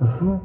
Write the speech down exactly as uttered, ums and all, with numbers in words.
Uh-huh.